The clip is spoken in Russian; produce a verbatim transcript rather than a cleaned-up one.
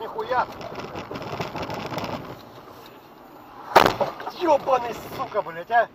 нихуя! Ёбаный, сука, блять, а!